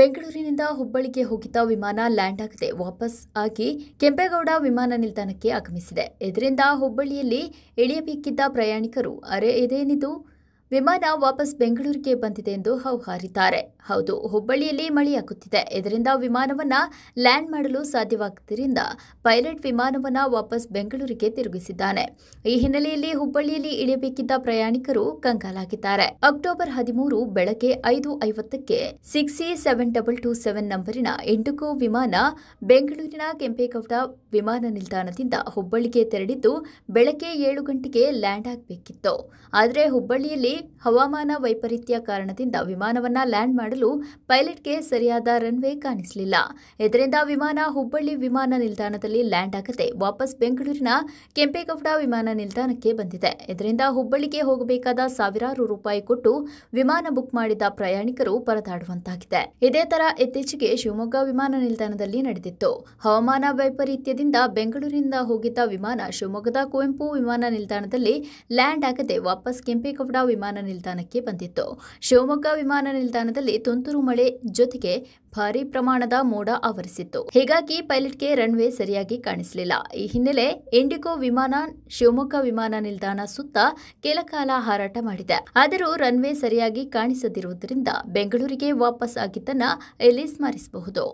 ಬೆಂಗಳೂರಿನಿಂದ ಹುಬ್ಬಳ್ಳಿಗೆ ಹೋಗಿದ್ದ ವಿಮಾನ ಲ್ಯಾಂಡ್ ಆಗದೆ ವಾಪಸ್ ಆಗಿ ಕೆಂಪೇಗೌಡ ವಿಮಾನ ನಿಲ್ದಾಣಕ್ಕೆ ಆಗಮಿಸಿದೆ. ಇದರಿಂದ ಹುಬ್ಬಳ್ಳಿಯಲ್ಲಿ ಇಳಿಯಬೇಕಿದ್ದ ಪ್ರಯಾಣಿಕರು ಅರೆ ಇದೇನಿದು, ವಿಮಾನ ವಾಪಸ್ ಬೆಂಗಳೂರಿಗೆ ಬಂದಿದೆ ಎಂದು ಹೌಹಾರಿದ್ದಾರೆ. ಹೌದು, ಹುಬ್ಬಳ್ಳಿಯಲ್ಲಿ ಮಳೆಯಾಗುತ್ತಿದೆ. ಇದರಿಂದ ವಿಮಾನವನ್ನು ಲ್ಯಾಂಡ್ ಮಾಡಲು ಸಾಧ್ಯವಾಗದ್ದರಿಂದ ಪೈಲಟ್ ವಿಮಾನವನ್ನು ವಾಪಸ್ ಬೆಂಗಳೂರಿಗೆ ತಿರುಗಿಸಿದ್ದಾನೆ. ಈ ಹಿನ್ನೆಲೆಯಲ್ಲಿ ಹುಬ್ಬಳ್ಳಿಯಲ್ಲಿ ಇಳಿಯಬೇಕಿದ್ದ ಪ್ರಯಾಣಿಕರು ಕಂಗಾಲಾಗಿದ್ದಾರೆ. ಅಕ್ಟೋಬರ್ 13 ಬೆಳಗ್ಗೆ 5:50ಕ್ಕೆ 6E7227 ನಂಬರಿನ ಇಂಡಿಗೋ ವಿಮಾನ ಬೆಂಗಳೂರಿನ ಕೆಂಪೇಗೌಡ ವಿಮಾನ ನಿಲ್ದಾಣದಿಂದ ಹುಬ್ಬಳ್ಳಿಗೆ ತೆರಳಿದ್ದು ಬೆಳಗ್ಗೆ 7 ಗಂಟೆಗೆ ಲ್ಯಾಂಡ್ ಆಗಬೇಕಿತ್ತು. ಆದರೆ ಹುಬ್ಬಳ್ಳಿಯಲ್ಲಿ ಹವಾಮಾನ ವೈಪರೀತ್ಯ ಕಾರಣದಿಂದ ವಿಮಾನವನ್ನು ಲ್ಯಾಂಡ್ ಮಾಡಲು ಪೈಲಟ್ಗೆ ಸರಿಯಾದ ರನ್ವೇ ಕಾಣಿಸಲಿಲ್ಲ. ಇದರಿಂದ ವಿಮಾನ ಹುಬ್ಬಳ್ಳಿ ವಿಮಾನ ನಿಲ್ದಾಣದಲ್ಲಿ ಲ್ಯಾಂಡ್ ಆಗದೆ ವಾಪಸ್ ಬೆಂಗಳೂರಿನ ಕೆಂಪೇಗೌಡ ವಿಮಾನ ನಿಲ್ದಾಣಕ್ಕೆ ಬಂದಿದೆ. ಇದರಿಂದ ಹುಬ್ಬಳ್ಳಿಗೆ ಹೋಗಬೇಕಾದ ಸಾವಿರಾರು ರೂಪಾಯಿ ಕೊಟ್ಟು ವಿಮಾನ ಬುಕ್ ಮಾಡಿದ ಪ್ರಯಾಣಿಕರು ಪರದಾಡುವಂತಾಗಿದೆ. ಇದೇ ತರ ಇತ್ತೀಚೆಗೆ ಶಿವಮೊಗ್ಗ ವಿಮಾನ ನಿಲ್ದಾಣದಲ್ಲಿ ನಡೆದಿತ್ತು. ಹವಾಮಾನ ವೈಪರೀತ್ಯದಿಂದ ಬೆಂಗಳೂರಿನಿಂದ ಹೋಗಿದ್ದ ವಿಮಾನ ಶಿವಮೊಗ್ಗದ ಕುವೆಂಪು ವಿಮಾನ ನಿಲ್ದಾಣದಲ್ಲಿ ಲ್ಯಾಂಡ್ ಆಗದೆ ವಾಪಸ್ ಕೆಂಪೇಗೌಡ ವಿಮಾನ ನಿಲ್ದಾಣಕ್ಕೆ ಬಂದಿತ್ತು. ಶಿವಮೊಗ್ಗ ವಿಮಾನ ನಿಲ್ದಾಣದಲ್ಲಿ ತುಂತುರು ಮಳೆ ಜೊತೆಗೆ ಭಾರೀ ಪ್ರಮಾಣದ ಮೋಡ ಆವರಿಸಿತ್ತು. ಹೀಗಾಗಿ ಪೈಲಟ್ಗೆ ರನ್ವೇ ಸರಿಯಾಗಿ ಕಾಣಿಸಲಿಲ್ಲ. ಈ ಹಿನ್ನೆಲೆ ಇಂಡಿಗೋ ವಿಮಾನ ಶಿವಮೊಗ್ಗ ವಿಮಾನ ನಿಲ್ದಾಣ ಸುತ್ತ ಕೆಲಕಾಲ ಹಾರಾಟ ಮಾಡಿದೆ. ಆದರೂ ರನ್ವೇ ಸರಿಯಾಗಿ ಕಾಣಿಸದಿರುವುದರಿಂದ ಬೆಂಗಳೂರಿಗೆ ವಾಪಸ್ ಆಗಿದ್ದನ್ನ ಇಲ್ಲಿ ಸ್ಮರಿಸಬಹುದು.